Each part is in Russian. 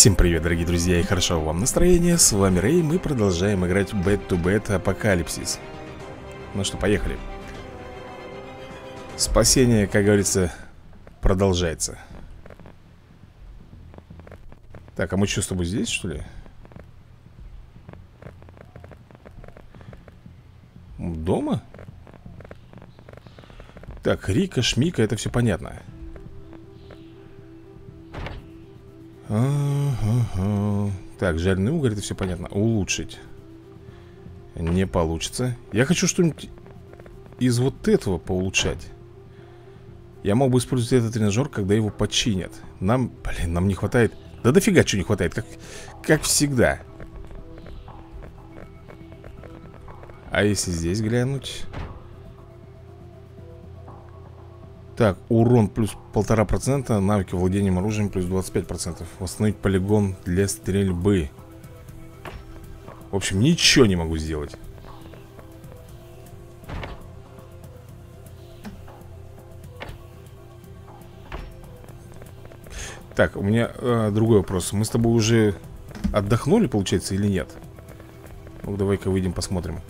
Всем привет, дорогие друзья, и хорошего вам настроения. С вами Рэй, мы продолжаем играть Bad 2 Bad: Apocalypse. Ну что, поехали. Спасение, как говорится, продолжается. Так, а мы что, с тобой здесь, что ли? Дома? Так, Рика, Шмика, это все понятно. Ага. Так, жареный уголь, это все понятно. Улучшить не получится. Я хочу что-нибудь из вот этого поулучшать. Я мог бы использовать этот тренажер, когда его починят. Нам, блин, нам не хватает. Да дофига чего не хватает, как всегда. А если здесь глянуть? Так, урон плюс 1,5%, навыки владением оружием плюс 25%. Восстановить полигон для стрельбы. В общем, ничего не могу сделать. Так, у меня другой вопрос. Мы с тобой уже отдохнули, получается, или нет? Ну, давай-ка выйдем, посмотрим.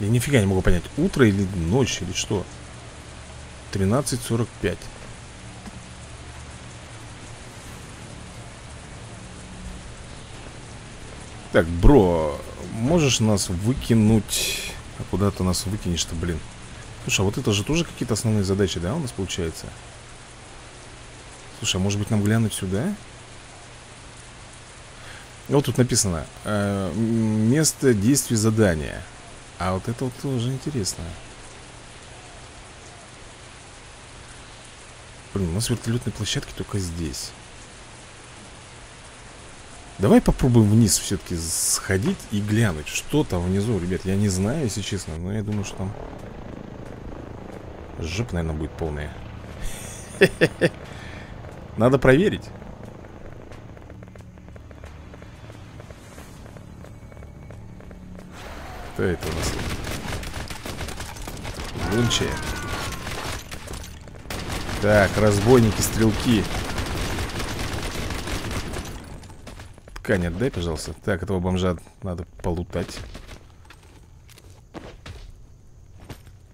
Я нифига не могу понять, утро или ночь, или что. 13:45. Так, бро, можешь нас выкинуть? А куда ты нас выкинешь-то, блин? Слушай, а вот это же тоже какие-то основные задачи, да, у нас получается? Слушай, а может быть нам глянуть сюда? Вот тут написано место действия задания. А вот это вот тоже интересно. Блин, у нас вертолетные площадки только здесь. Давай попробуем вниз все-таки сходить и глянуть, что там внизу, ребят. Я не знаю, если честно, но я думаю, что там жопа, наверное, будет полная. Надо проверить. Кто это у нас? Гончая. Так, разбойники, стрелки. Ткань отдай, пожалуйста. Так, этого бомжа надо полутать.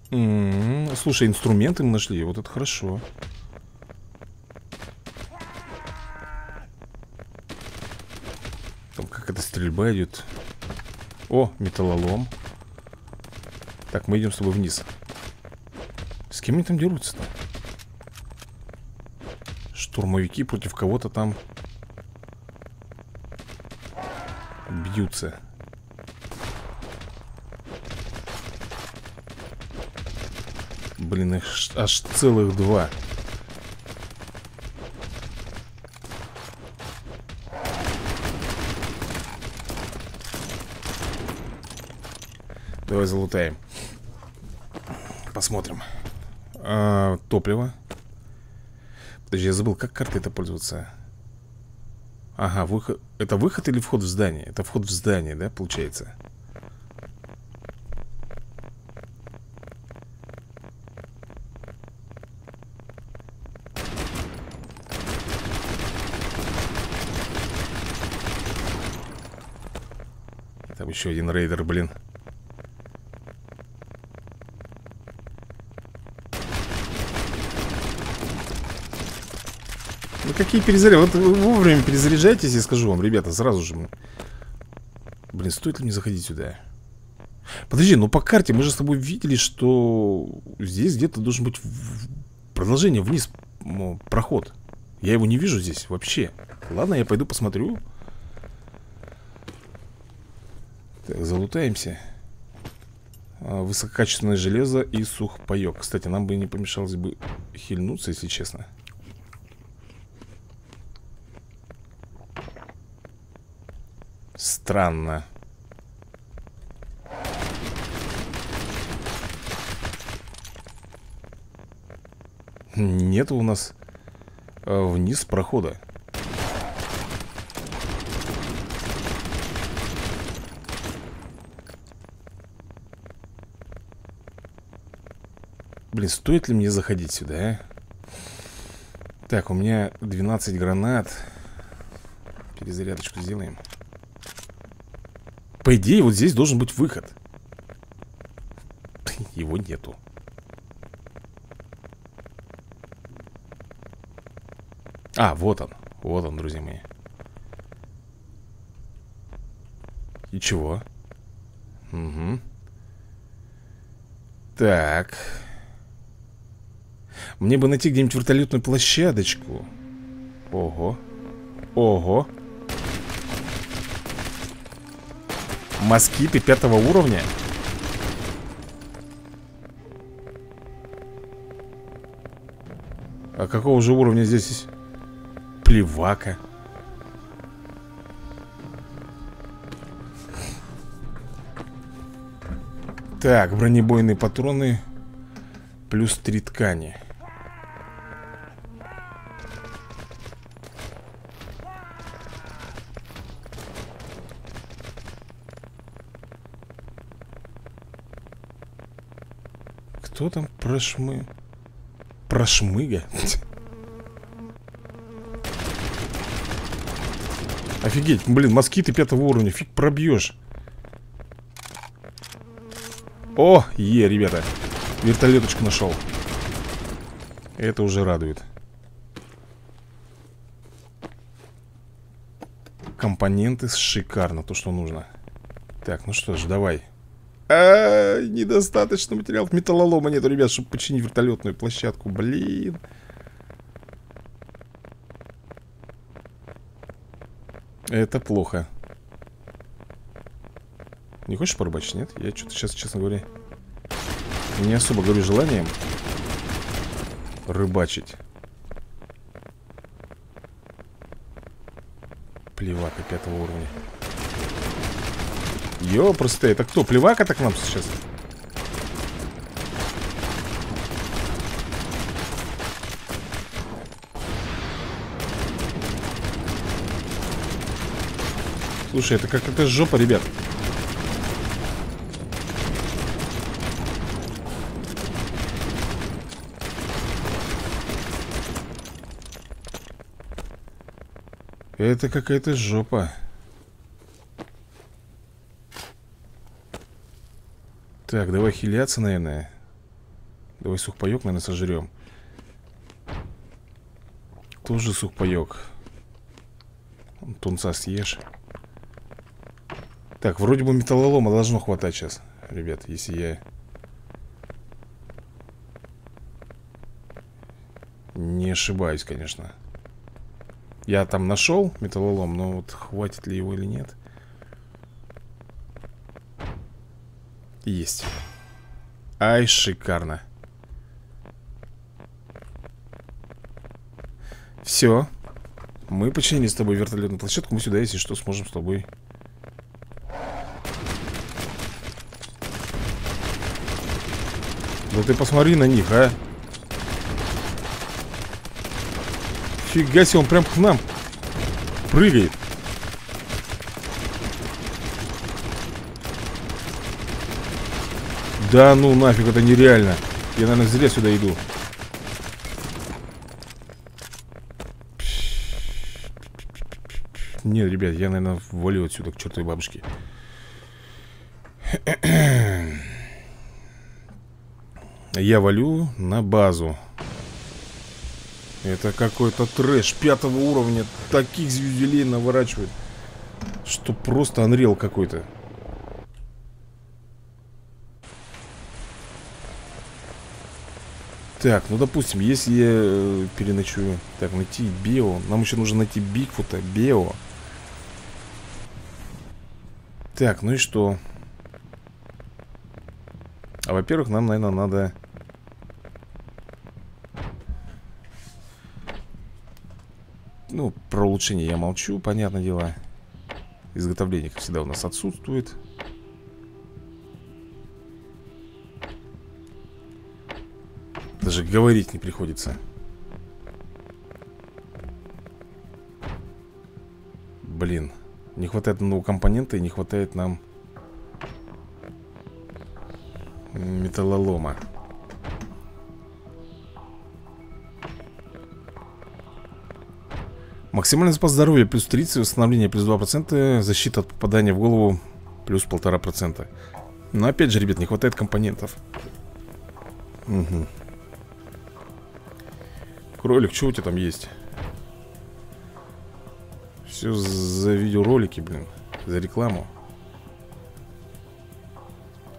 Слушай, инструменты мы нашли. Вот это хорошо. Там как эта стрельба идет. О, металлолом. Так, мы идем с тобой вниз. С кем они там дерутся-то? Штурмовики против кого-то там бьются. Блин, их аж целых два. Давай залутаем. Посмотрим. Топливо. Подожди, я забыл, как картой это пользоваться. Ага, выход. Это выход или вход в здание? Это вход в здание, да, получается? Там еще один рейдер, блин. Какие перезаряды? Вот вовремя перезаряжайтесь, я скажу вам, ребята, сразу же. Блин, стоит ли мне заходить сюда? Подожди, ну по карте мы же с тобой видели, что здесь где-то должен быть продолжение вниз, проход. Я его не вижу здесь вообще. Ладно, я пойду посмотрю. Так, залутаемся. Высококачественное железо и сухпайок. Кстати, нам бы не помешалось бы хильнуться, если честно. Странно. Нет у нас вниз прохода. Блин, стоит ли мне заходить сюда, а? Так, у меня 12 гранат. Перезарядочку сделаем. По идее, вот здесь должен быть выход. Его нету. А, вот он. Вот он, друзья мои. И чего? Угу. Так. Мне бы найти где-нибудь вертолетную площадочку. Ого. Ого. Москиты 5-го уровня. А какого же уровня здесь плевака? Так, бронебойные патроны. Плюс 3 ткани. Кто там прошмыга? Офигеть, блин, москиты 5-го уровня. Фиг пробьешь. О, ребята, вертолеточку нашел. Это уже радует. Компоненты шикарно, то, что нужно. Так, ну что ж, давай. А-а-а, недостаточно материалов. Металлолома нету, ребят, чтобы починить вертолетную площадку. Блин. Это плохо. Не хочешь порыбачить, нет? Я что-то сейчас, честно говоря, не особо горю желанием рыбачить. Плевака 5-го уровня. Ё, просто это кто? Плевака так нам сейчас? Слушай, это какая-то жопа, ребят. Это какая-то жопа. Так, давай хиляться, наверное. Давай сухпайок, наверное, сожрем. Тоже сухпайок. Тунца съешь. Так, вроде бы металлолома должно хватать сейчас. Ребят, если я не ошибаюсь, конечно. Я там нашел металлолом, но вот хватит ли его или нет. Есть. Ай, шикарно. Все. Мы починили с тобой вертолетную площадку. Мы сюда, если что, сможем с тобой... Да ты посмотри на них, а. Фига себе, он прям к нам прыгает. Да ну нафиг, это нереально. Я, наверное, зря сюда иду. Нет, ребят, я, наверное, валю отсюда к чертовой бабушке. Я валю на базу. Это какой-то трэш 5-го уровня. Таких звезделей наворачивает, что просто анрел какой-то. Так, ну допустим, если я переночую. Так, найти Био. Нам еще нужно найти Бигфута, Био. Так, ну и что? А во-первых, нам, наверное, надо... Ну, про улучшение я молчу, понятное дело. Изготовление, как всегда, у нас отсутствует. Даже говорить не приходится. Блин, не хватает одного компонента и не хватает нам металлолома. Максимальный запас здоровья плюс 30, восстановление плюс 2%, защита от попадания в голову плюс 1,5%. Но опять же, ребят, не хватает компонентов. Угу. Кролик, что у тебя там есть? Все за видеоролики, блин. За рекламу.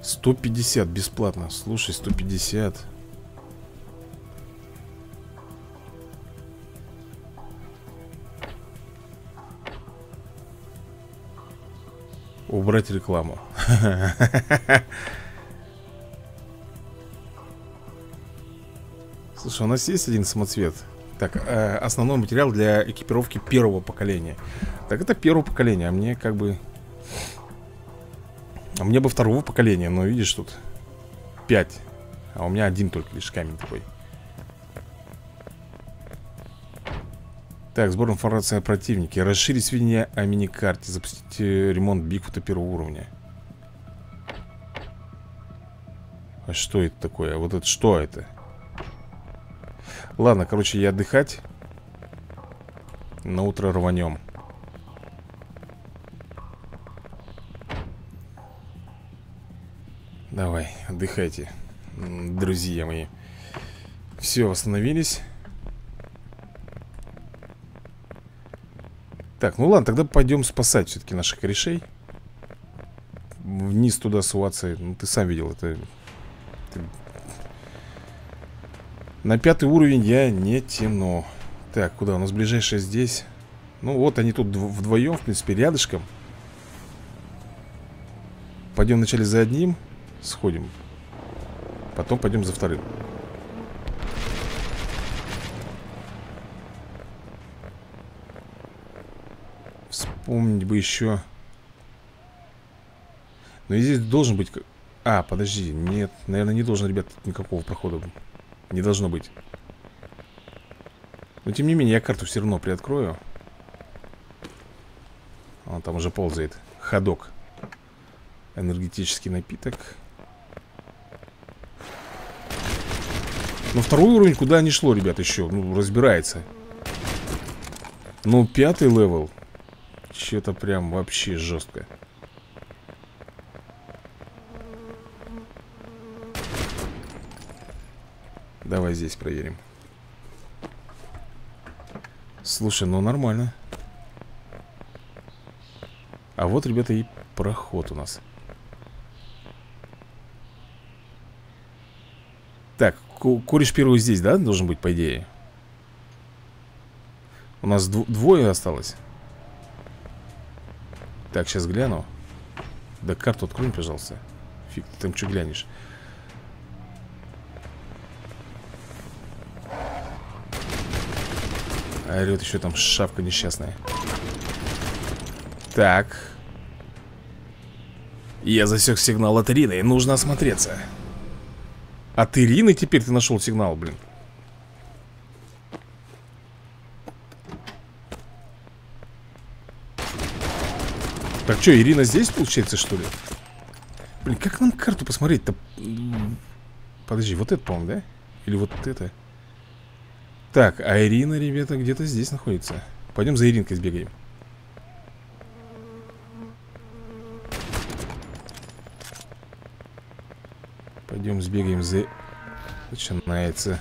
150 бесплатно. Слушай, 150. Убрать рекламу. Слушай, у нас есть один самоцвет. Так, основной материал для экипировки первого поколения. Так, это первое поколение, а мне как бы... А мне бы второго поколения, но видишь, тут 5. А у меня один только лишь камень такой. Так, сбор информации о противнике. Расширить сведения о миникарте. Запустить ремонт Бигфута первого уровня. А что это такое? Вот это что это? Ладно, короче, я отдыхать. На утро рванем. Давай, отдыхайте, друзья мои. Все, восстановились. Так, ну ладно, тогда пойдем спасать все-таки наших корешей. Вниз туда суваться. Ну, ты сам видел, это... На 5-й уровень я не тяну. Так, куда? У нас ближайшее здесь. Ну вот, они тут вдвоем, в принципе, рядышком. Пойдем вначале за одним. Сходим. Потом пойдем за вторым. Вспомнить бы еще. Но здесь должен быть... А, подожди, нет. Наверное, не должен, ребят, никакого прохода. Не должно быть. Но тем не менее, я карту все равно приоткрою. Он там уже ползает. Ходок. Энергетический напиток. Но второй уровень куда не шло, ребят, еще. Ну, разбирается. Но 5-й левел. Че-то прям вообще жестко. Давай здесь проверим. Слушай, ну нормально. А вот, ребята, и проход у нас. Так, кореш первый здесь, да, должен быть, по идее? У нас двое осталось. Так, сейчас гляну. Да карту открой, пожалуйста. Фиг, ты там что глянешь? Орет еще там шавка несчастная. Так. Я засек сигнал от Ирины. Нужно осмотреться. От Ирины теперь ты нашел сигнал, блин. Так что, Ирина здесь получается, что ли? Блин, как нам карту посмотреть-то? Подожди, вот это, по-моему, да? Или вот это? Так, а Ирина, ребята, где-то здесь находится. Пойдем за Иринкой сбегаем. Пойдем сбегаем за... Начинается.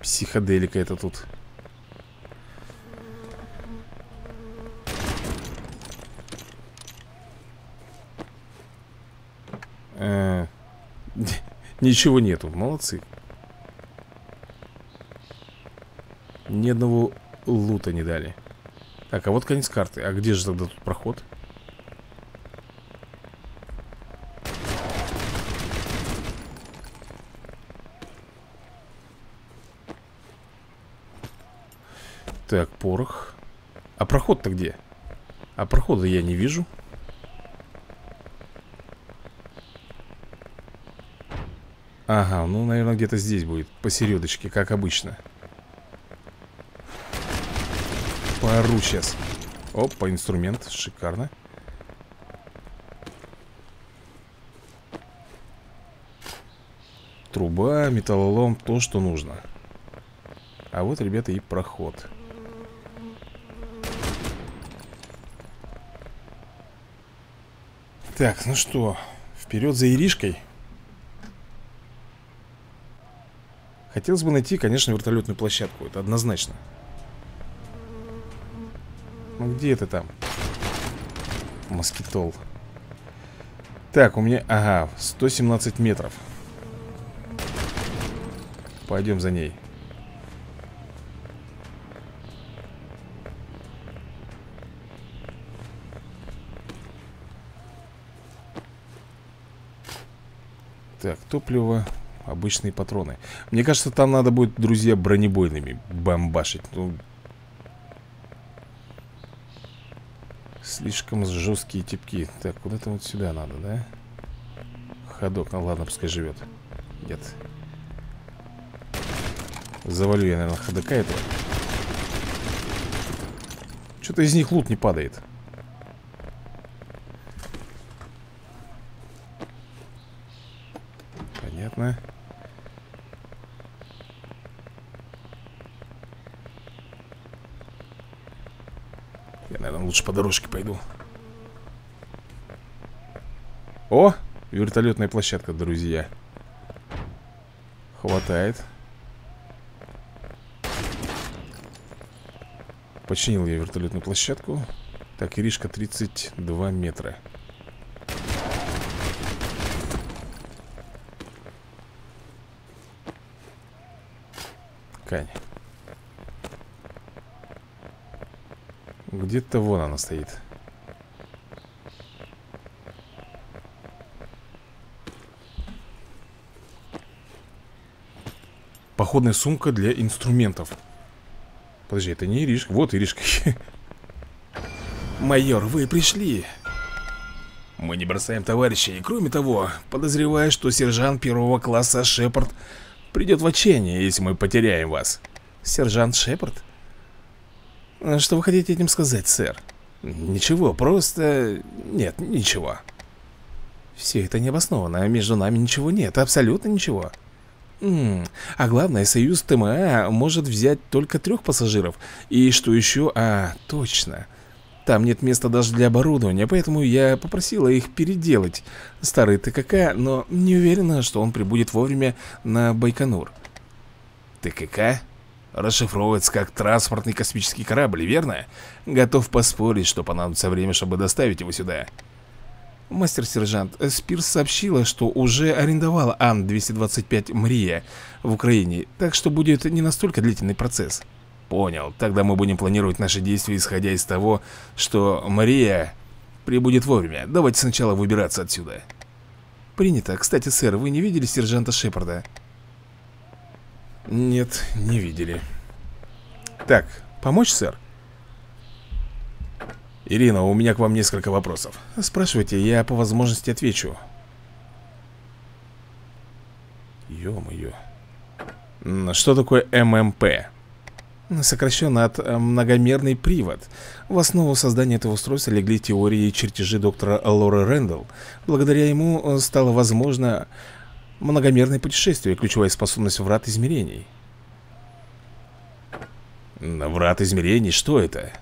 Психоделика это тут. Ничего нету, молодцы. Ни одного лута не дали. Так, а вот конец карты. А где же тогда тут проход? Так, порох. А проход-то где? А прохода я не вижу. Ага, ну, наверное, где-то здесь будет. Посередочке, как обычно. Пору сейчас. Опа, инструмент, шикарно. Труба, металлолом, то, что нужно. А вот, ребята, и проход. Так, ну что, вперед за Иришкой. Хотелось бы найти, конечно, вертолетную площадку. Это однозначно. Ну где это там? Москитол. Так, у меня... Ага, 117 метров. Пойдем за ней. Так, топливо, обычные патроны. Мне кажется, там надо будет, друзья, бронебойными бомбашить. Ну, слишком жесткие типки. Так, куда-то вот сюда надо, да? Ходок, ну ладно, пускай живет. Нет. Завалю я, наверное, ходока этого. Что-то из них лут не падает. Понятно. Я, наверное, лучше по дорожке пойду. О, вертолетная площадка, друзья. Хватает. Починил я вертолетную площадку. Так, Иришка 32 метра. Кань. Где-то вон она стоит. Походная сумка для инструментов. Подожди, это не Иришка. Вот Иришка. Майор, вы пришли. Мы не бросаем товарищей. Кроме того, подозреваю, что сержант первого класса Шепард придет в отчаяние, если мы потеряем вас. Сержант Шепард? Что вы хотите этим сказать, сэр? Ничего, просто... Нет, ничего. Все это необоснованно, а между нами ничего нет, абсолютно ничего. А главное, Союз ТМА может взять только 3 пассажиров. И что еще? А, точно. Там нет места даже для оборудования, поэтому я попросила их переделать старый ТКК, но не уверена, что он прибудет вовремя на Байконур. ТКК? Расшифровывается как транспортный космический корабль, верно? Готов поспорить, что понадобится время, чтобы доставить его сюда. Мастер-сержант, Спирс сообщила, что уже арендовала Ан-225 Мрия в Украине, так что будет не настолько длительный процесс. Понял, тогда мы будем планировать наши действия, исходя из того, что Мрия прибудет вовремя. Давайте сначала выбираться отсюда. Принято. Кстати, сэр, вы не видели сержанта Шепарда? Нет, не видели. Так, помочь, сэр? Ирина, у меня к вам несколько вопросов. Спрашивайте, я по возможности отвечу. Ё-моё. Что такое ММП? Сокращенно от многомерный привод. В основу создания этого устройства легли теории и чертежи доктора Лоры Рэндалл. Благодаря ему стало возможно многомерное путешествие, ключевая способность врат измерений. Врат измерений? Что это?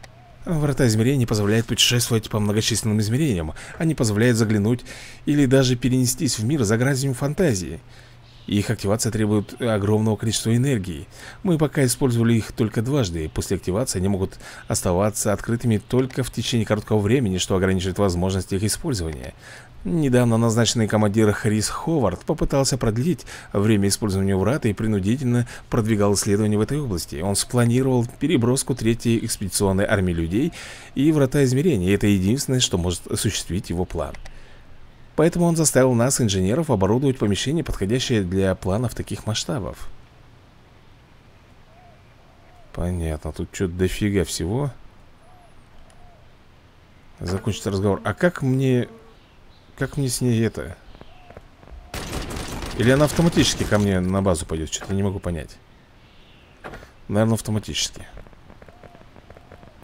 Врата измерений позволяют путешествовать по многочисленным измерениям. Они позволяют заглянуть или даже перенестись в мир за границами фантазии. Их активация требует огромного количества энергии. Мы пока использовали их только дважды. После активации они могут оставаться открытыми только в течение короткого времени, что ограничивает возможность их использования. Недавно назначенный командир Крис Ховард попытался продлить время использования врат и принудительно продвигал исследования в этой области. Он спланировал переброску 3-й экспедиционной армии людей и врата измерений. Это единственное, что может осуществить его план. Поэтому он заставил нас, инженеров, оборудовать помещение, подходящее для планов таких масштабов. Понятно, тут что-то дофига всего. Закончится разговор. А как мне... Как мне с ней это? Или она автоматически ко мне на базу пойдет? Что-то я не могу понять. Наверное, автоматически.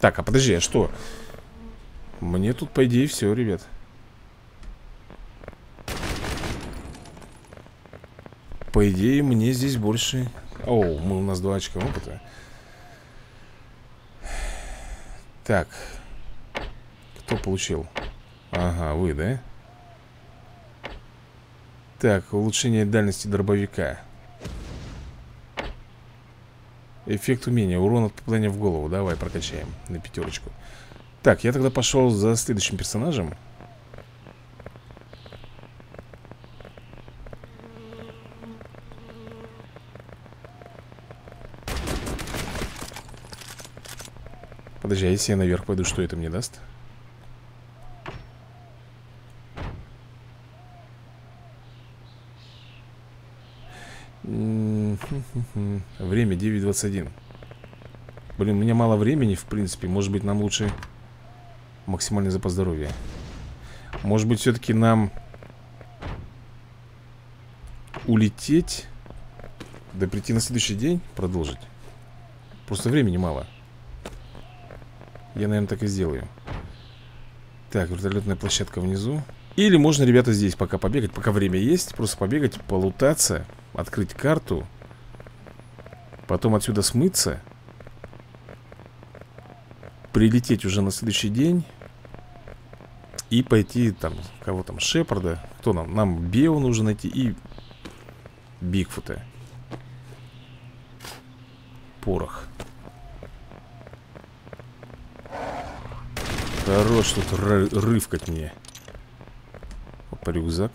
Так, а подожди, а что? Мне тут, по идее, все, ребят. По идее, мне здесь больше Оу, у нас 2 очка опыта. Так. Кто получил? Ага, вы, да? Так, улучшение дальности дробовика. Эффект умения, урон от попадания в голову. Давай прокачаем на 5. Так, я тогда пошел за следующим персонажем. Подожди, а если я наверх пойду, что это мне даст? Время 9:21. Блин, у меня мало времени, в принципе. Может быть, нам лучше максимальный запас здоровья. Может быть, все-таки нам улететь, да прийти на следующий день, продолжить. Просто времени мало. Я, наверное, так и сделаю. Так, вертолетная площадка внизу. Или можно, ребята, здесь пока побегать, пока время есть. Просто побегать, полутаться, открыть карту. Потом отсюда смыться. Прилететь уже на следующий день. И пойти там, кого там, Шепарда. Кто нам? Нам Бео нужно найти и Бигфута. Порох. Хорош тут рывкать мне. Опа, рюкзак.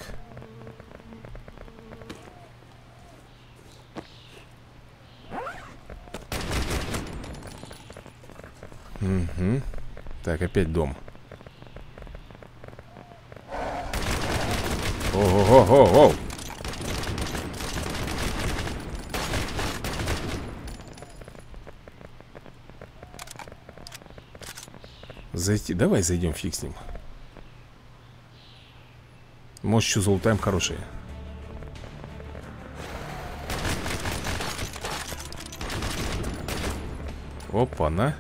Угу. Так, опять дом. Ого-го-го-го! Зайти. Давай зайдем, фиг с ним. Может, еще золотаем хорошие. Опа-на.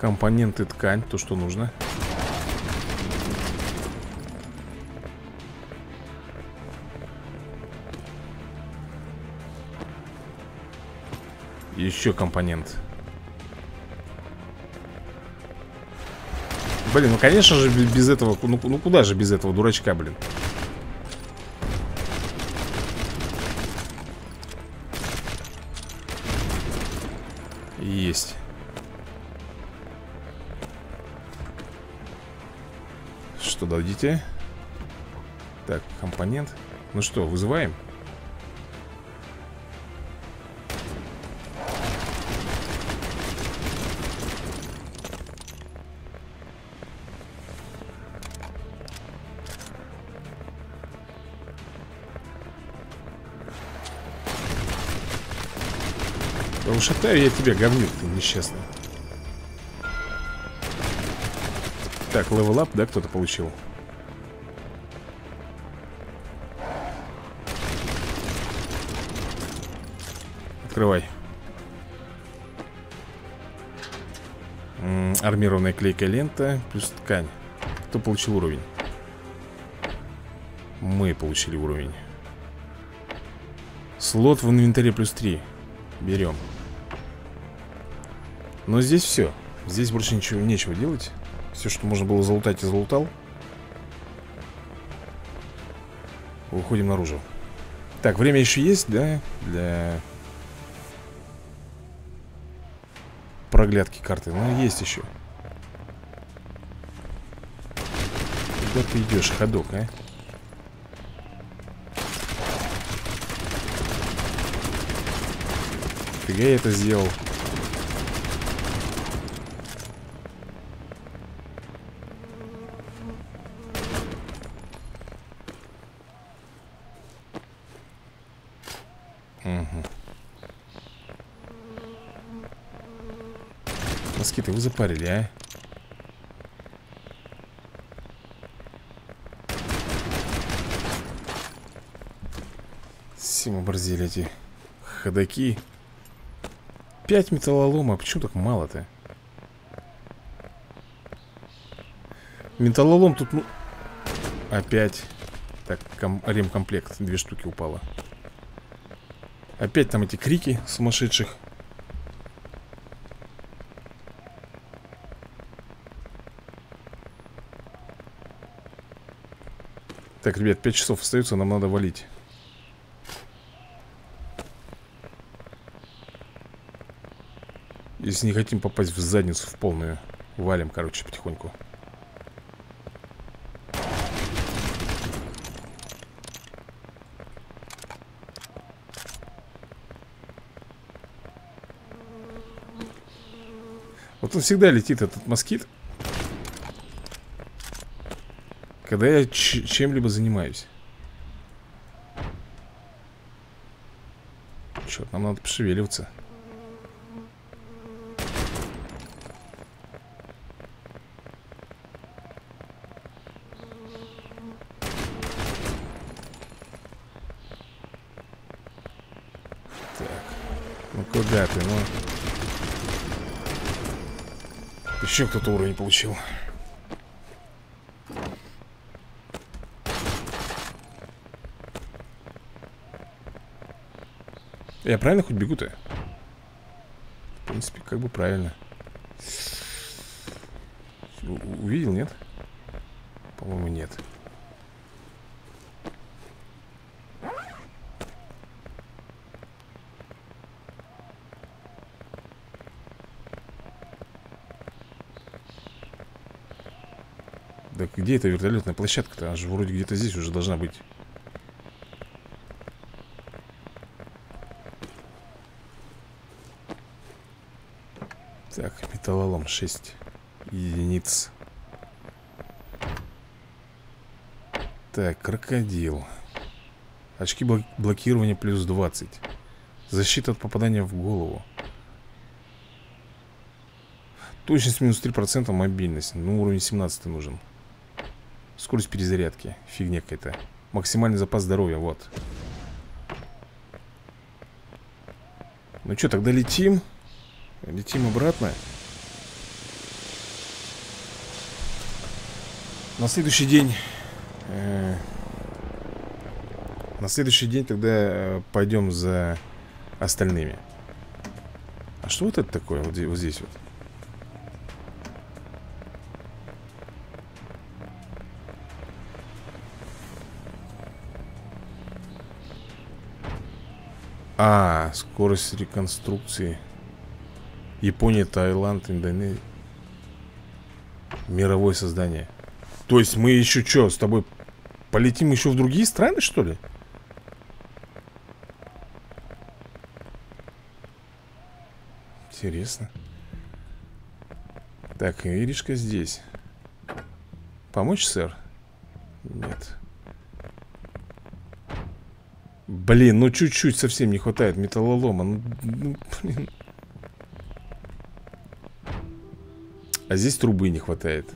Компоненты, ткань, то, что нужно. Еще компонент. Блин, ну конечно же без этого, ну куда же без этого дурачка, блин. Есть. Что дадите? Так, компонент. Ну что, вызываем? Да ушатаю я тебя, говнюк, ты несчастный. Так, левелап, да, кто-то получил? Открывай. Армированная клейкая лента плюс ткань. Кто получил уровень? Мы получили уровень. Слот в инвентаре плюс 3. Берем. Но здесь все. Здесь больше ничего, нечего делать. Все, что можно было залутать, и залутал. Выходим наружу. Так, время еще есть, да? Для проглядки карты. Ну, есть еще. Куда ты идешь, ходок, а? Фига я это сделал. Москиты, вы запарили, а? Сим оборзели эти ходаки. 5 металлолома, почему так мало-то? Металлолом тут, ну... Опять. Так, ремкомплект, 2 штуки упало. Опять там эти крики сумасшедших. Так, ребят, 5 часов остается, нам надо валить. Если не хотим попасть в задницу в полную, валим, короче, потихоньку. Вот он всегда летит, этот москит, когда я чем-либо занимаюсь. Черт, нам надо пошевеливаться. Так, ну куда ты, ну? Еще кто-то уровень получил. Я правильно хоть бегу-то? В принципе, как бы правильно. Увидел, нет? По-моему, нет. Так где эта вертолетная площадка-то? Она же вроде где-то здесь уже должна быть. Так, металлолом 6 единиц. Так, крокодил. Очки блокирования плюс 20. Защита от попадания в голову. Точность минус 3%, мобильность. Ну, уровень 17 нужен. Скорость перезарядки. Фигня какая-то. Максимальный запас здоровья, вот. Ну что, тогда летим. Летим обратно. На следующий день тогда пойдем за остальными. А что вот это такое? Вот здесь вот. А, скорость реконструкции. Япония, Таиланд, Индонезия. Мировое создание. То есть мы еще что, с тобой полетим еще в другие страны, что ли? Интересно. Так, Иришка здесь. Помочь, сэр? Нет. Блин, ну чуть-чуть совсем не хватает металлолома. Ну, блин. А здесь трубы не хватает.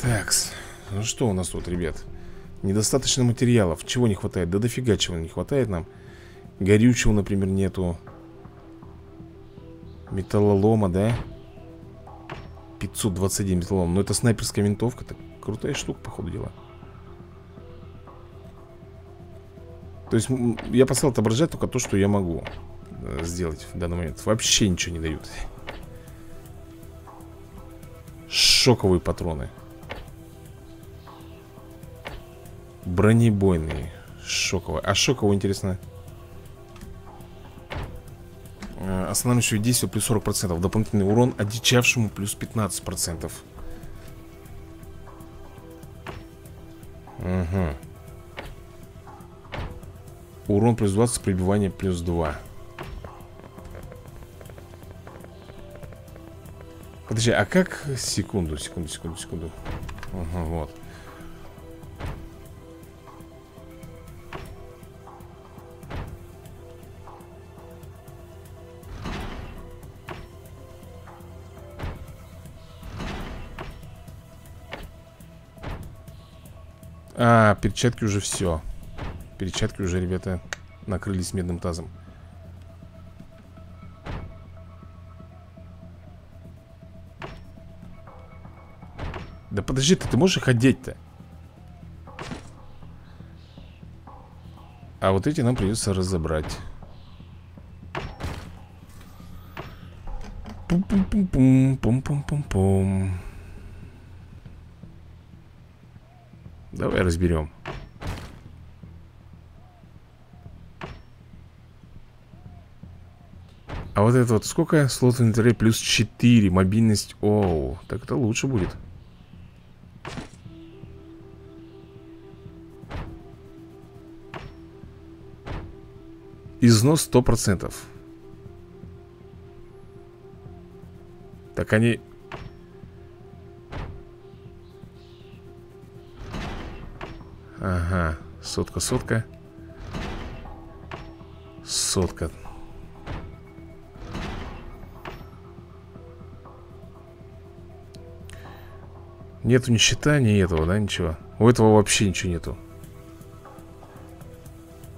Такс. Ну что у нас тут, ребят? Недостаточно материалов. Чего не хватает? Да дофига чего не хватает нам. Горючего, например, нету. Металлолома, да? 521 металлолом. Но это снайперская винтовка. Это крутая штука, по ходу дела. То есть я поставил отображать только то, что я могу сделать в данный момент. Вообще ничего не дают. Шоковые патроны. Бронебойные. Шоковые. А шоковые, интересно, останавливающее действие плюс 40%. Дополнительный урон одичавшему плюс 15%. Угу. Урон плюс 20, прибивание плюс 2. Подожди, а как... Секунду. Ага, вот. А, перчатки уже все. Перчатки уже, ребята, накрылись медным тазом. Да подожди ты можешь их одеть-то? А вот эти нам придется разобрать. Пум-пум-пум-пум-пум-пум-пум. Давай разберем. А вот это вот сколько? Слот в инвентаре плюс 4. Мобильность. Оу, так это лучше будет. Износ 100%. Так они... Ага, сотка, сотка. Сотка. Нету ни щита, ни этого, да, ничего. У этого вообще ничего нету,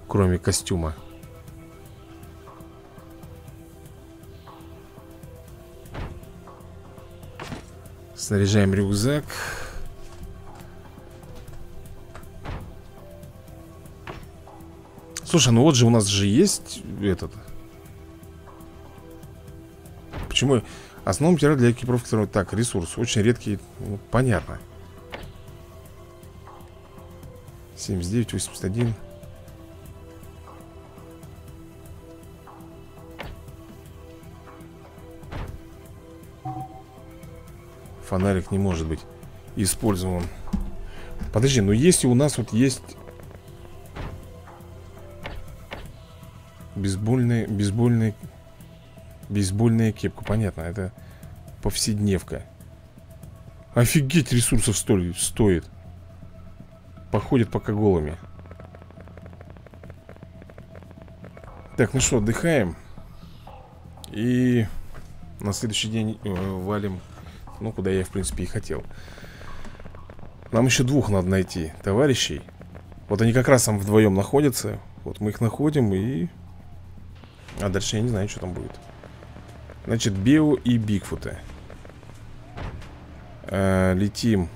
кроме костюма. Снаряжаем рюкзак. Слушай, ну вот же у нас же есть этот. Почему? Основной материал для экипировки второй. Так, ресурс. Очень редкий. Ну, понятно. 79, 81. Фонарик не может быть использован. Подожди, ну если у нас вот есть бейсбольная кепка, понятно, это повседневка. Офигеть, ресурсов стоит. Походят пока голыми. Так, ну что, отдыхаем. И на следующий день валим. Ну, куда я, в принципе, и хотел. Нам еще двух надо найти товарищей. Вот они как раз там вдвоем находятся. Вот мы их находим и... А дальше я не знаю, что там будет. Значит, Био и Бигфута. Летим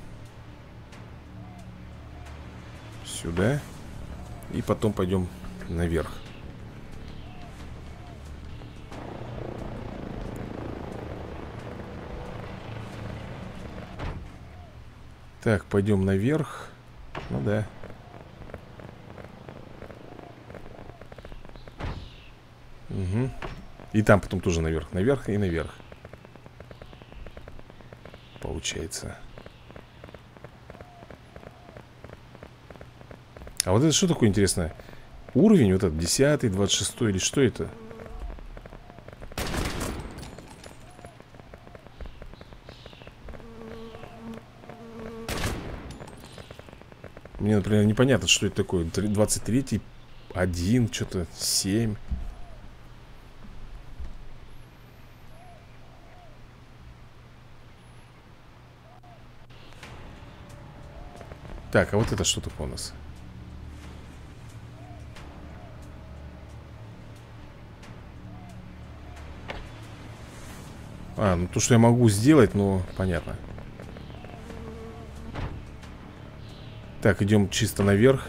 сюда. И потом пойдем наверх. Так, пойдем наверх. Ну да. Угу. И там потом тоже наверх. Наверх и наверх. Получается. А вот это что такое интересное? Уровень вот этот 10, 26 или что это? Мне, например, непонятно, что это такое. 23, 1, что-то 7. Так, а вот это что такое у нас? А, ну то, что я могу сделать, ну, понятно. Так, идем чисто наверх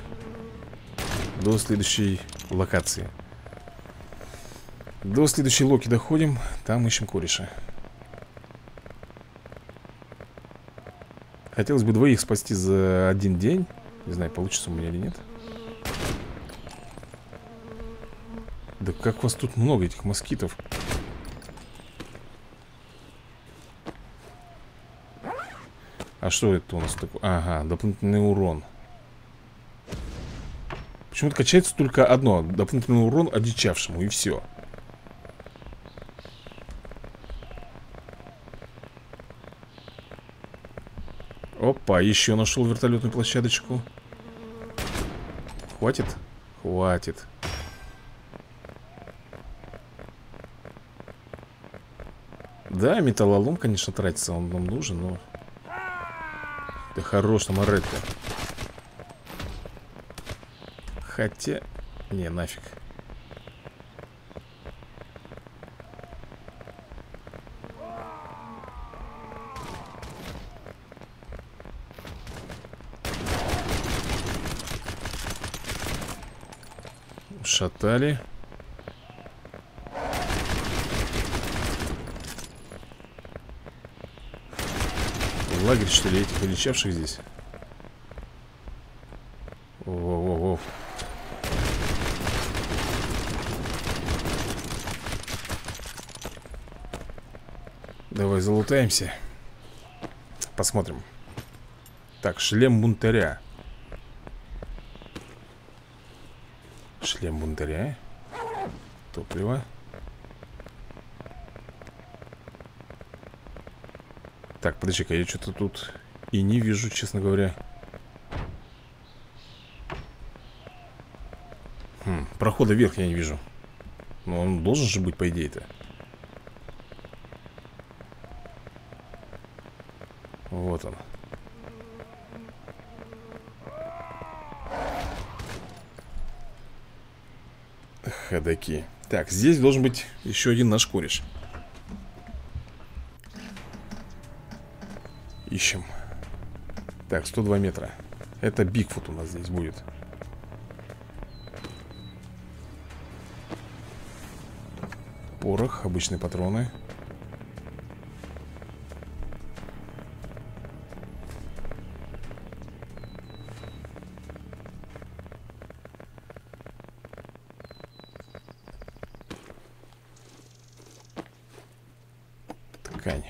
до следующей локации. До следующей локи доходим, там ищем кореша. Хотелось бы двоих спасти за один день. Не знаю, получится у меня или нет. Да как вас тут много, этих москитов. А что это у нас такое? Ага, дополнительный урон. Почему-то качается только одно. Дополнительный урон одичавшему, и все. Опа, еще нашел вертолетную площадочку. Хватит? Хватит. Да, металлолом, конечно, тратится. Он нам нужен, но... Да хорош там орать-то. Хотя... Не, нафиг. расшатали. Лагерь, что ли, этих уличавших здесь? Воу-воу-воу. Давай залутаемся. Посмотрим. Так, шлем бунтаря. Шлем бунтаря. Топливо. Так, подожди-ка, я что-то тут и не вижу, честно говоря. Прохода вверх я не вижу. Но он должен же быть, по идее-то. Вот он. Ходаки. Так, здесь должен быть еще один наш кореш. Ищем. Так, 102 метра. Это Бигфут у нас здесь будет. Порох, обычные патроны. Ткань.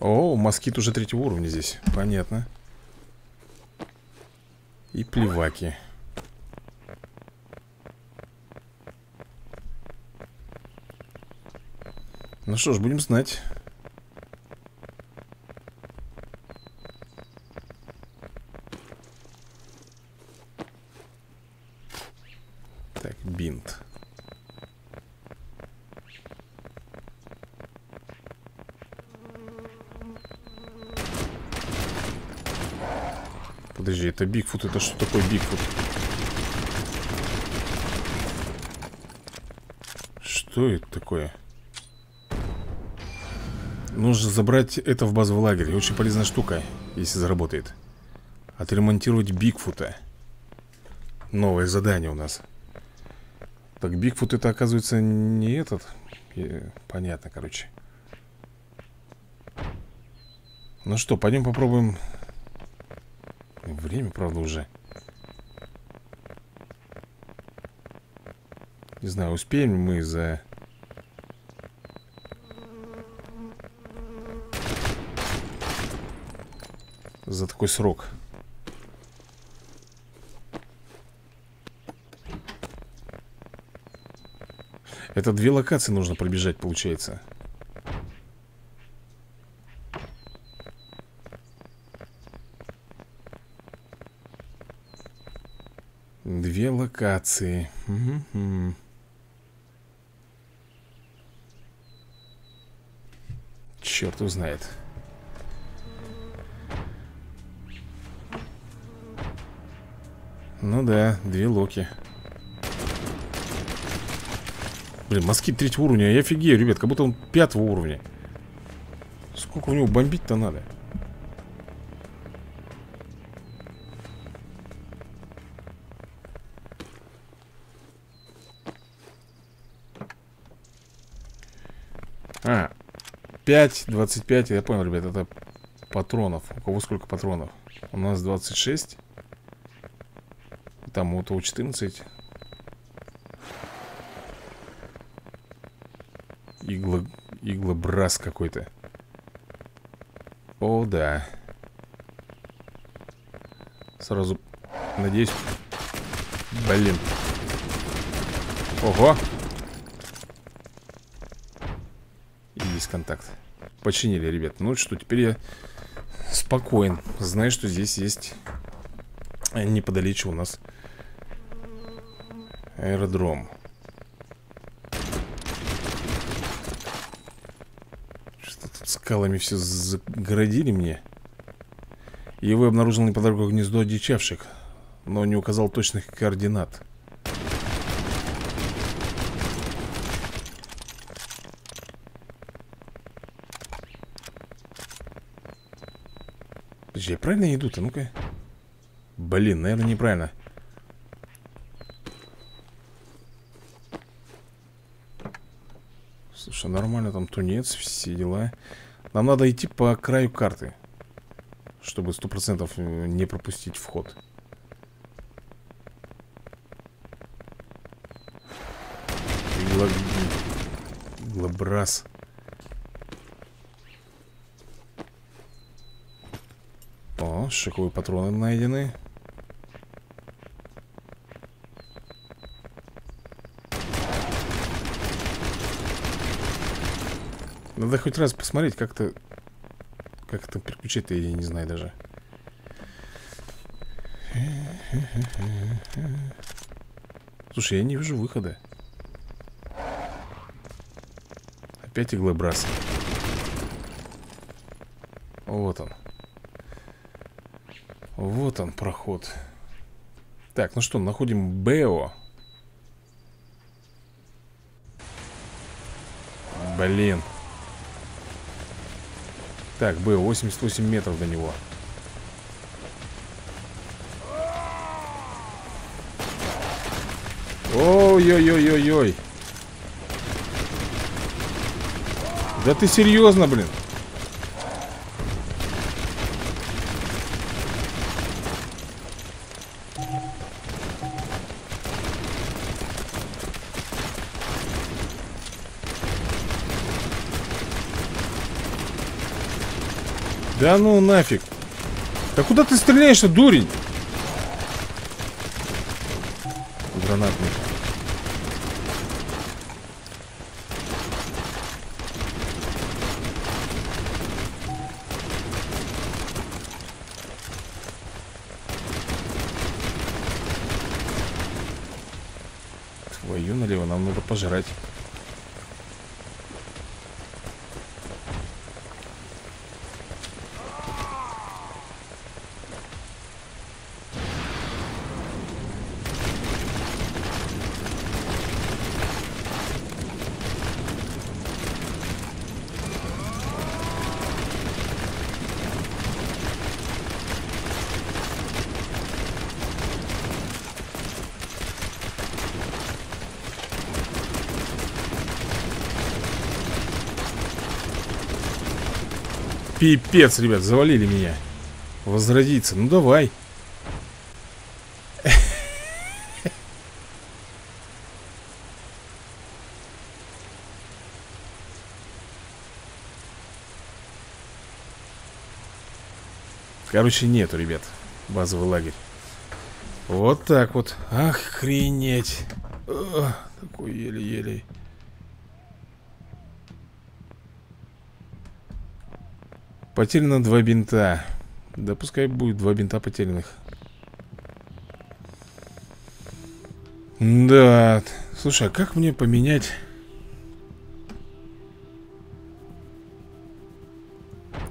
О, москит уже третьего уровня здесь. Понятно. И плеваки. Ну что ж, будем знать. Так, бинт. Подожди, это Бигфут, это что такое Бигфут? Что это такое? Нужно забрать это в базовый лагерь. Очень полезная штука, если заработает. Отремонтировать Бигфута. Новое задание у нас. Так, Бигфут это, оказывается, не этот. Понятно, короче. Ну что, пойдем попробуем... Время, правда, уже. Не знаю, успеем мы за... За такой срок. Это две локации нужно пробежать, получается. Две локации. Угу. Черт узнает. Ну да, две локи. Блин, москит третьего уровня. Я офигею, ребят, как будто он пятого уровня. Сколько у него бомбить-то надо? А, 5, 25. Я понял, ребят, это патронов. У кого сколько патронов? У нас 26. Там у того 14. Иглобраз какой-то. О, да. Сразу, надеюсь. Блин. Ого. Контакт. Починили, ребят. Ну что, теперь я спокоен. Знаю, что здесь есть неподалече у нас аэродром. Что тут скалами все загородили мне. Его обнаружил неподалеку гнездо одичавших, но не указал точных координат. Подожди, я правильно иду-то? Ну-ка. Блин, наверное, неправильно. Слушай, нормально там тунец, все дела. Нам надо идти по краю карты, чтобы 100% не пропустить вход. Глобраз. О, шиковые патроны найдены. Надо хоть раз посмотреть, как это переключить-то, я не знаю даже. Слушай, я не вижу выхода. Опять иглобраз. Вот он. Вот он, проход. Так, ну что, находим Бео. Блин. Так, Бео, 88 метров до него. Ой-ой-ой-ой-ой. Да ты серьезно, блин? Да ну нафиг. Да куда ты стреляешь-то, дурень? Гранатник. Твою налево, нам надо пожрать. Пипец, ребят, завалили меня. Возродиться, ну давай. Короче, нету, ребят, базовый лагерь. Вот так вот. Охренеть. Такой еле-еле. Потеряно 2 бинта. Да пускай будет 2 бинта потерянных. Да. Слушай, а как мне поменять?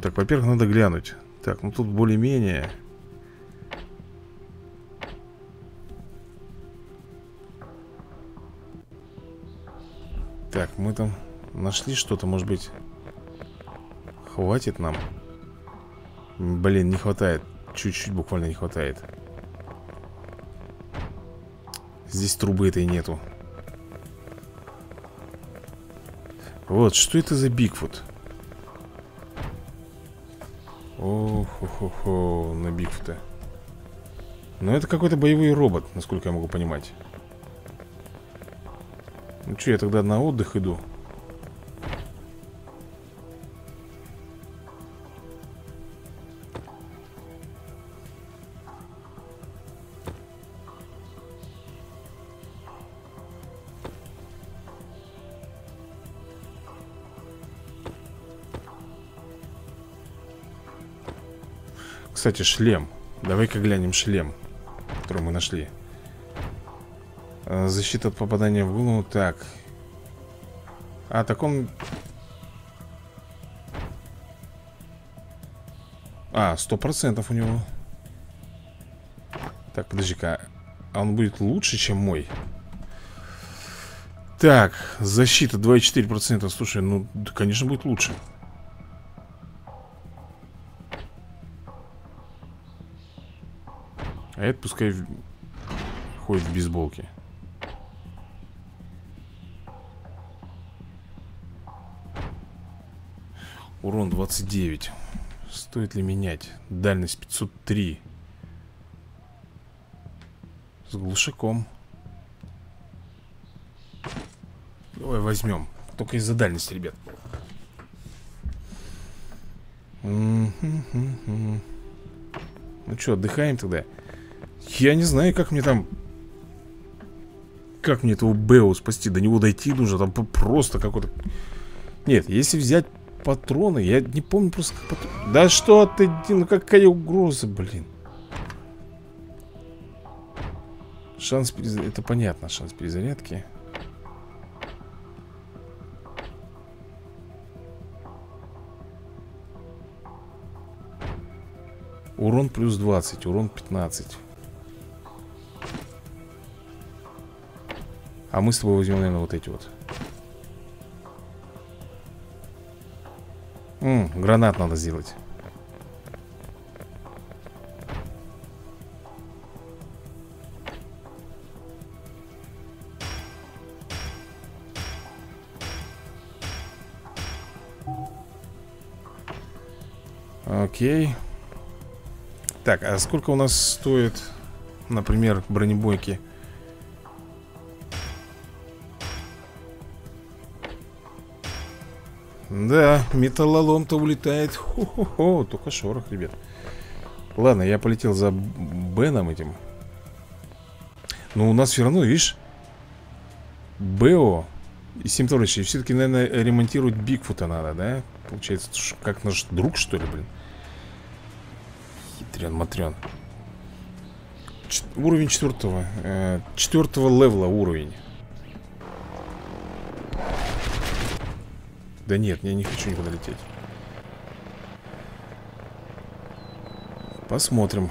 Так, во-первых, надо глянуть. Так, ну тут более-менее. Так, мы там нашли что-то, может быть. Хватит нам. Блин, не хватает. Чуть-чуть буквально не хватает. Здесь трубы этой нету. Вот, что это за Бигфут? О-хо-хо-хо, на Бигфута. Ну, это какой-то боевой робот, насколько я могу понимать. Ну, что, я тогда на отдых иду? Кстати, шлем. Давай-ка глянем шлем, который мы нашли. Защита от попадания в голову. Так. А, так он... А, 100% у него. Так, подожди-ка. А он будет лучше, чем мой? Так, защита 2,4%. Слушай, ну, да, конечно, будет лучше. А это пускай ходит в бейсболке. Урон 29. Стоит ли менять? Дальность 503. С глушаком. Давай возьмем. Только из-за дальности, ребят. Ну что, отдыхаем тогда? Я не знаю, как мне там... Как мне этого Бео спасти? До него дойти нужно. Там просто какой-то... Нет, если взять патроны... Я не помню просто... Как патроны... Да что ты... Ну какая угроза, блин. Шанс перезарядки... Это понятно, шанс перезарядки. Урон плюс 20, урон 15. А мы с тобой возьмем, наверное, вот эти вот. Гранат надо сделать. Окей. Так, а сколько у нас стоит, например, бронебойки? Да, металлолом-то улетает. Хо-хо-хо, только шорох, ребят. Ладно, я полетел за Беном этим. Но у нас все равно, видишь, Бео и 7 товарищей. Все-таки, наверное, ремонтировать Бигфута надо, да? Получается, как наш друг, что ли, блин? Матрен. Уровень 4-го. 4-го левла уровень. Да нет, я не хочу никуда лететь. Посмотрим,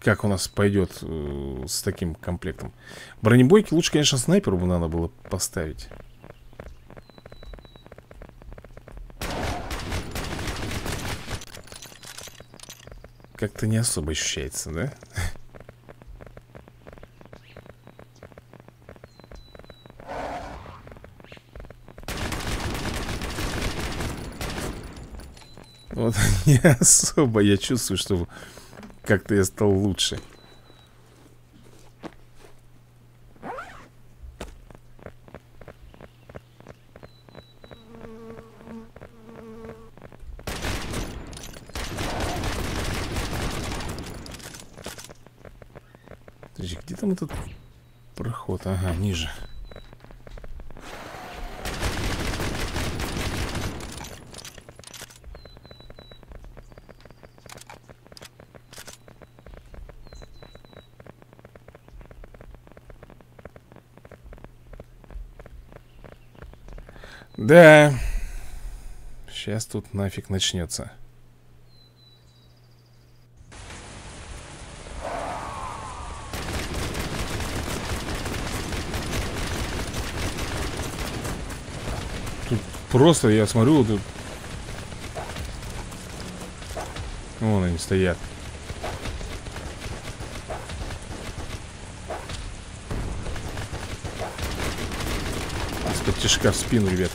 как у нас пойдет с таким комплектом. Бронебойки лучше, конечно, снайперу бы надо было поставить. Как-то не особо ощущается, да? Вот не особо я чувствую, что как-то я стал лучше. Этот проход, ага, ниже. Да, сейчас тут нафиг начнется. Просто я смотрю, тут... Вон они стоят. Из-под тяжка в спину, ребят.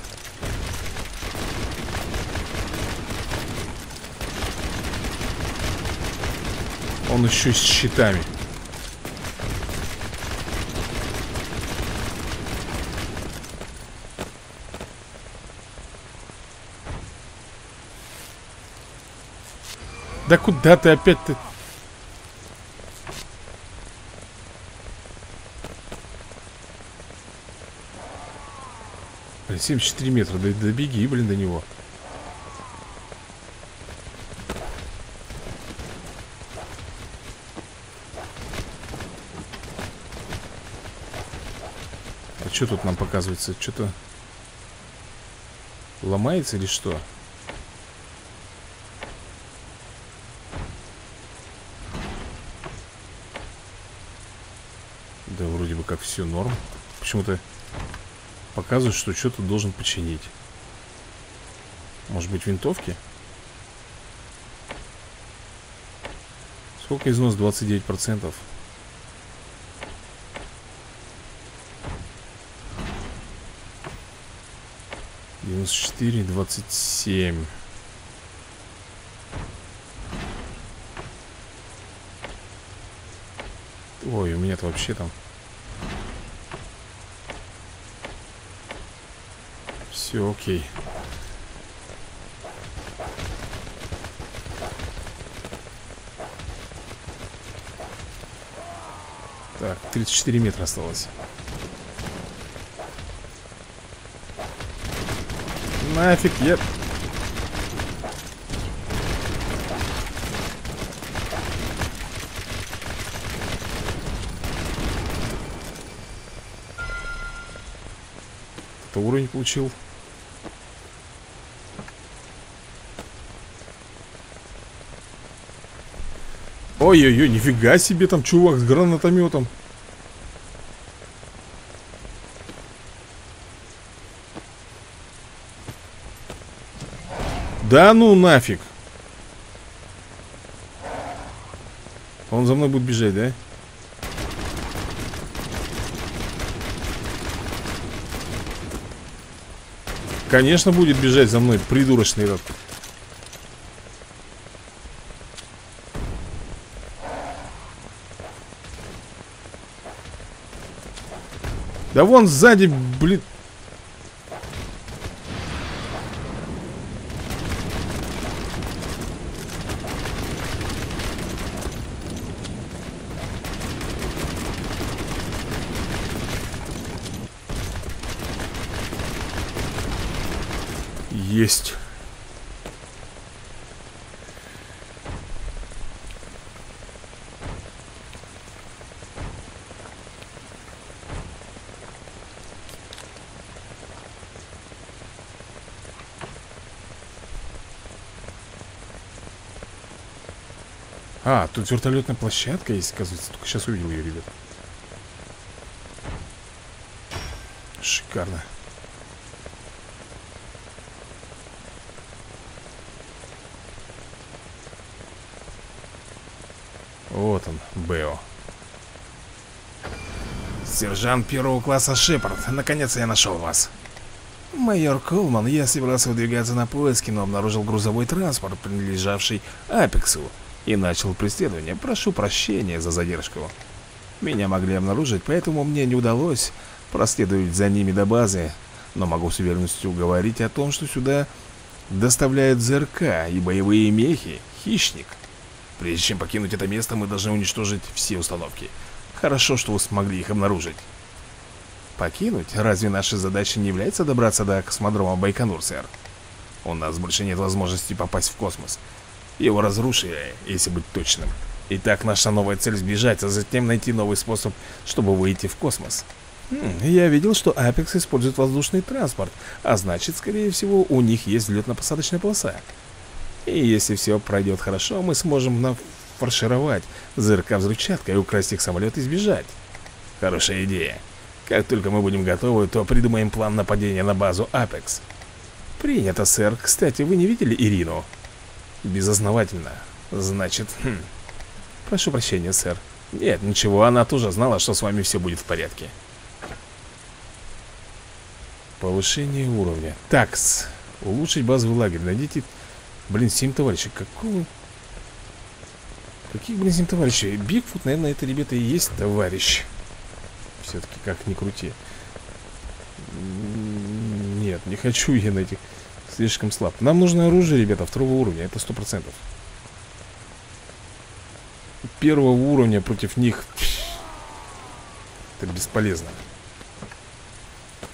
Он еще с щитами. Да куда ты опять-то? Блин, 74 метра. Добеги, блин, до него. А что тут нам показывается? Что-то ломается или что? Как все норм. Почему-то показывает, что что-то должен починить. Может быть, винтовки? Сколько износ? 29%. Минус 4, 27. Ой, у меня-то вообще там все окей. Так, 34 метра осталось. Нафиг, еп. Кто-то уровень получил. Ой-ой-ой, нифига себе там чувак с гранатометом. Да ну нафиг. Он за мной будет бежать, да? Конечно, будет бежать за мной, придурочный этот. Да вон сзади, блин. Есть. А, тут вертолетная площадка есть, оказывается. Только сейчас увидел ее, ребят. Шикарно. Вот он, Бео. Сержант первого класса Шепард, наконец я нашел вас. Майор Колман, я собирался выдвигаться на поиски, но обнаружил грузовой транспорт, принадлежавший Апексу, и начал преследование. Прошу прощения за задержку. Меня могли обнаружить, поэтому мне не удалось проследовать за ними до базы. Но могу с уверенностью говорить о том, что сюда доставляют ЗРК и боевые мехи «Хищник». Прежде чем покинуть это место, мы должны уничтожить все установки. Хорошо, что вы смогли их обнаружить. Покинуть? Разве наша задача не является добраться до космодрома Байконур, сэр? У нас больше нет возможности попасть в космос. Его разрушили, если быть точным. Итак, наша новая цель — сбежать, а затем найти новый способ, чтобы выйти в космос. Я видел, что Апекс использует воздушный транспорт, а значит, скорее всего, у них есть взлетно-посадочная полоса. И если все пройдет хорошо, мы сможем нафаршировать ЗРК взрывчаткой и украсть их самолет и сбежать. Хорошая идея. Как только мы будем готовы, то придумаем план нападения на базу Апекс. Принято, сэр. Кстати, вы не видели Ирину? Безосновательно. Значит, прошу прощения, сэр. Нет, ничего, она тоже знала, что с вами все будет в порядке. Повышение уровня. Такс. Улучшить базовый лагерь. Найдите, блин, 7 товарищей. Какого? Каких, блин, 7 товарищей? Бигфут, наверное, это, ребята, и есть товарищ. Все-таки, как ни крути. Нет, не хочу я на этих... Слишком слаб. Нам нужно оружие, ребята, второго уровня. Это 100%. Первого уровня против них это бесполезно.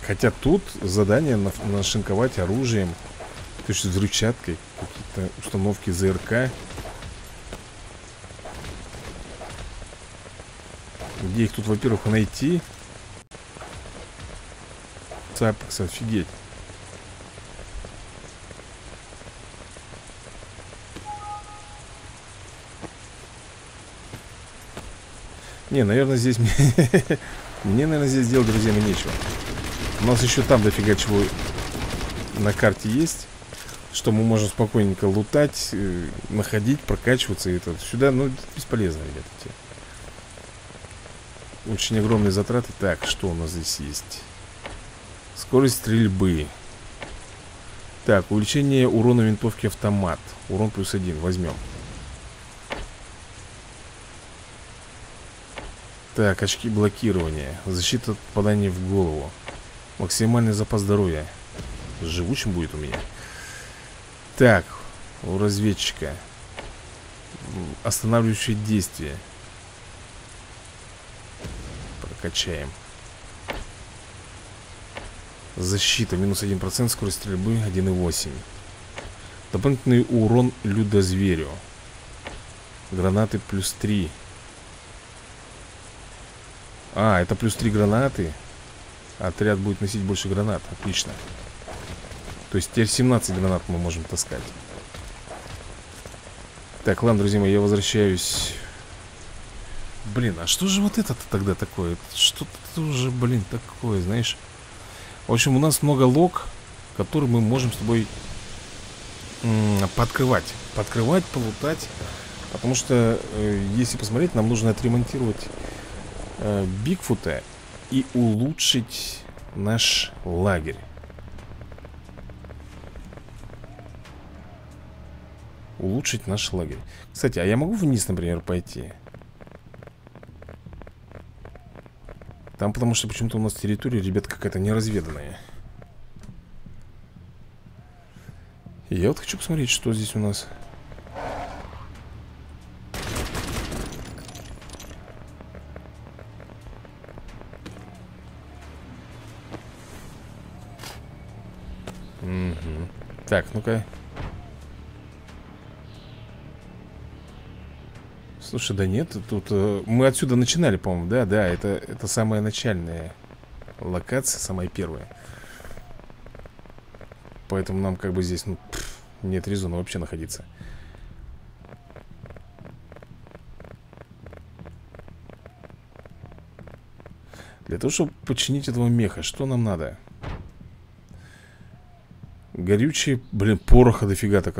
Хотя тут задание нашинковать оружием, то есть взрывчаткой, какие-то установки ЗРК. Где их тут, во-первых, найти? Цапс, офигеть. Не, наверное, здесь мне, наверное, здесь делать, друзья, нечего. У нас еще там дофига чего на карте есть. что мы можем спокойненько лутать, находить, прокачиваться и это. Сюда, ну, бесполезно, ребята. Очень огромные затраты. Так, что у нас здесь есть? Скорость стрельбы. Так, увеличение урона винтовки автомат. Урон +1, возьмем. Так, очки блокирования. Защита от попадания в голову. Максимальный запас здоровья. Живучим будет у меня. Так, у разведчика. Останавливающее действие. Прокачаем. Защита -1%, скорость стрельбы 1,8. Дополнительный урон людозверю. Гранаты +3. А, это +3 гранаты. Отряд будет носить больше гранат. Отлично. То есть теперь 17 гранат мы можем таскать. Так, ладно, друзья мои, я возвращаюсь. Блин, а что же вот это-то тогда такое? Что-то уже, блин, такое, знаешь. В общем, у нас много лог, которые мы можем с тобой подкрывать, полутать. Потому что, если посмотреть, нам нужно отремонтировать Бигфута и улучшить наш лагерь. Улучшить наш лагерь. Кстати, а я могу вниз, например, пойти? Там потому что почему-то у нас территория, ребят, какая-то неразведанная. И я вот хочу посмотреть, что здесь у нас. Угу. Так, ну-ка. Слушай, да нет, тут мы отсюда начинали, по-моему, да, это самая начальная локация, самая первая. Поэтому нам как бы здесь, ну, нет резона вообще находиться. Для того, чтобы починить этого меха, что нам надо? Горючие, блин, пороха дофига так.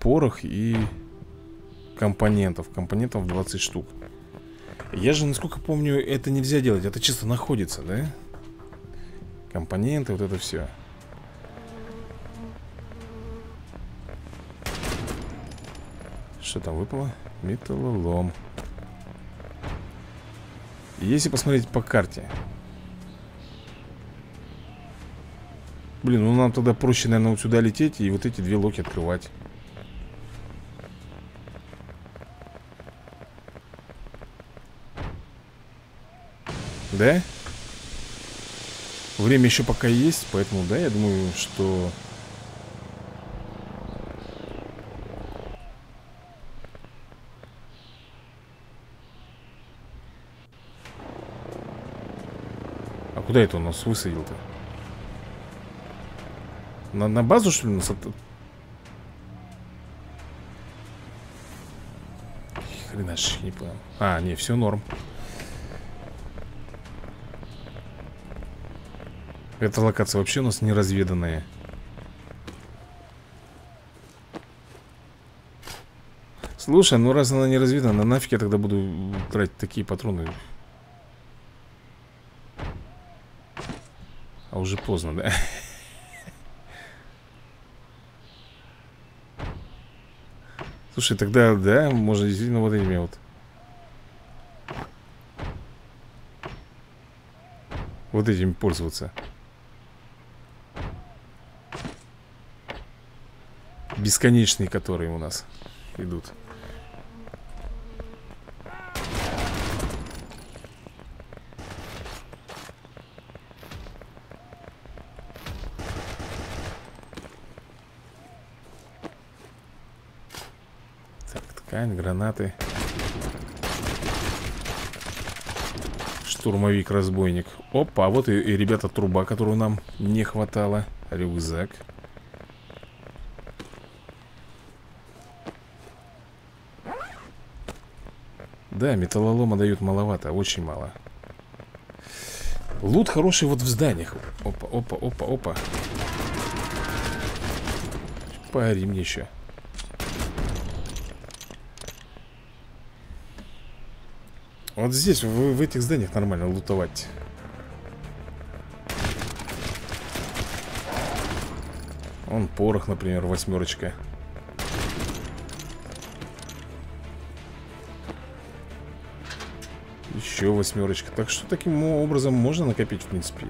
Порох и... Компонентов 20 штук. Я же, насколько помню, это нельзя делать. Это чисто находится, да? Компоненты, вот это все. Что там выпало? Металлолом. Если посмотреть по карте. Блин, ну нам тогда проще, наверное, вот сюда лететь и вот эти две локи открывать. Да? Время еще пока есть, поэтому, да, я думаю, что... А куда это он нас высадил-то? На базу, что ли, нас от... Хрена ж, не понял. А, не, все норм. Эта локация вообще у нас неразведанная. Слушай, ну раз она не разведана, нафиг я тогда буду тратить такие патроны. А уже поздно, да? Слушай, тогда, да, можно действительно вот этими вот. Вот этими пользоваться. Бесконечные, которые у нас идут. Так, ткань, гранаты. Штурмовик-разбойник. Опа, а вот и, ребята, труба, которую нам не хватало. Рюкзак. Да, металлолома дают маловато, очень мало. Лут хороший вот в зданиях. Опа, опа, опа, опа. Пари мне еще. Вот здесь, в этих зданиях нормально лутовать. Вон порох, например, восьмерочка. Еще восьмерочка. Так что таким образом можно накопить, в принципе.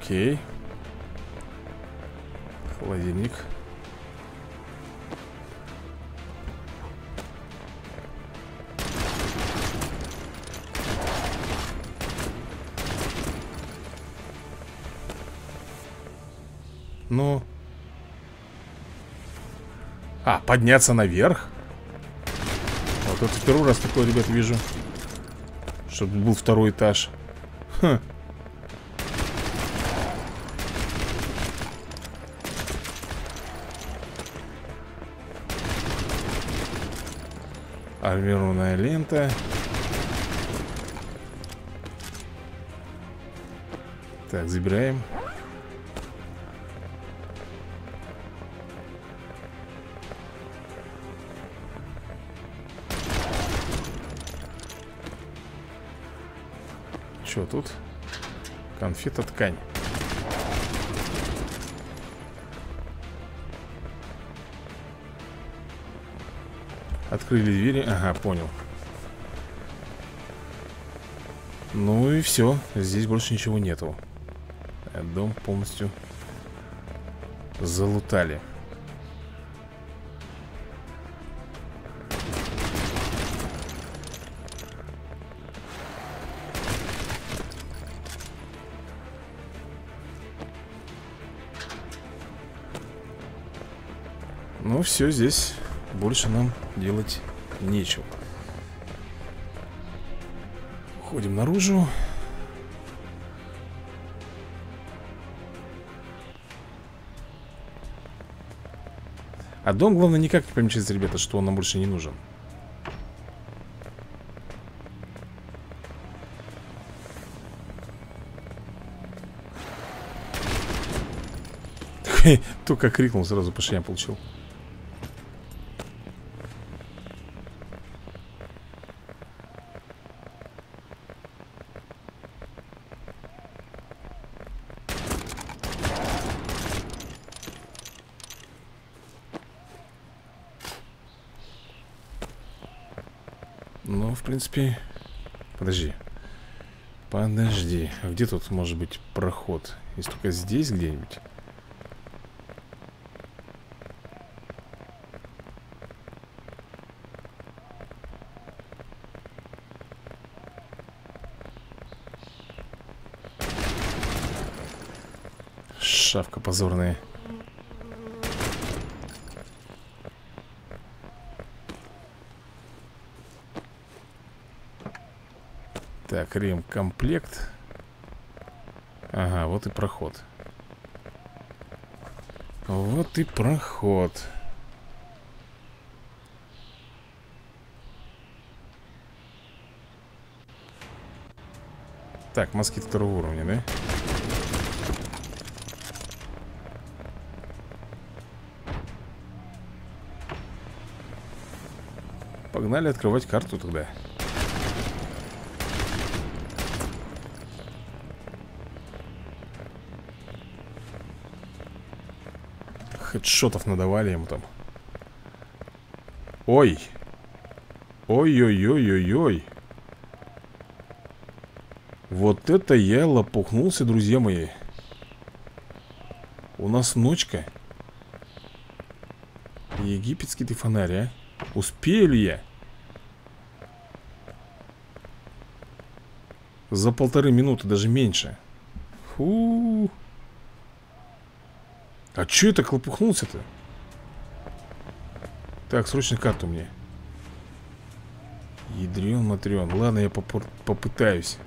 Окей. Холодильник. Ну. А, подняться наверх? Вот это второй раз такое, ребят, вижу. Чтобы был второй этаж. Ха. Армированная лента. Так, забираем. Что тут? Конфета, ткань. Открыли двери. Ага, понял. Ну и все. Здесь больше ничего нету. Дом полностью залутали. Ну все, здесь больше нам делать нечего. Уходим наружу. А дом, главное, никак не помечается, ребята, что он нам больше не нужен. Только крикнул, сразу по шее получил. Ну, в принципе... Подожди. Подожди. А где тут может быть проход? Если только здесь где-нибудь. Шавка позорная. Так, ремкомплект. Ага, вот и проход. Вот и проход. Так, москит второго уровня, да? Погнали открывать карту тогда. Шотов надавали ему там. Ой. Ой-ой-ой-ой-ой. Вот это я лопухнулся, друзья мои. У нас ночка. Египетский ты фонарь, а? Успею ли я? За полторы минуты, даже меньше. Фу. А че я так лопухнулся-то? Так, срочно карту мне. Ядрен-матрен. Ладно, я попытаюсь.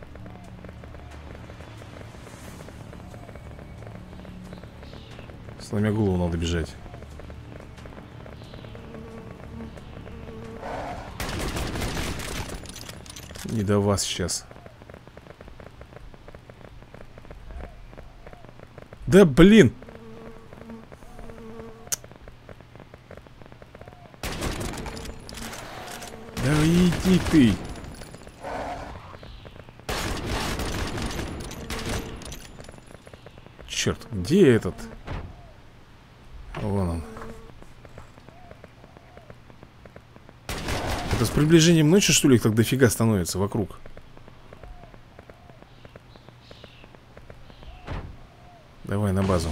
сломя голову надо бежать. Не до вас сейчас. Да блин! Да иди ты! Черт, где этот? Вон он. Это с приближением ночи, что ли, их так дофига становится вокруг? Давай на базу.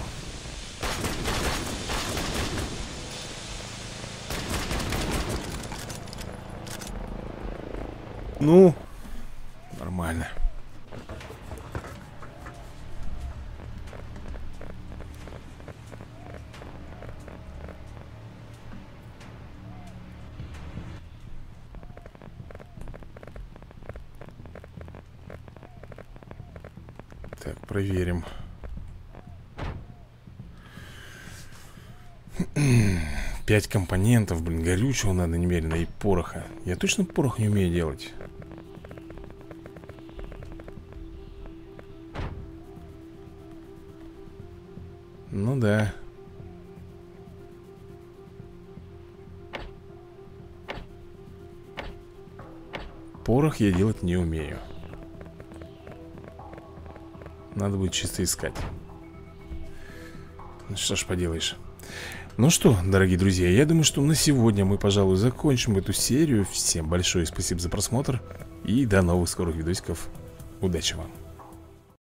Ну, нормально. Так, проверим. Пять компонентов, блин, горючего надо немедленно и пороха. Я точно порох не умею делать. Ну да. Порох я делать не умею. Надо будет чисто искать. Ну, что ж поделаешь. Ну что, дорогие друзья, я думаю, что на сегодня мы, пожалуй, закончим эту серию. Всем большое спасибо за просмотр и до новых скорых видосиков. Удачи вам!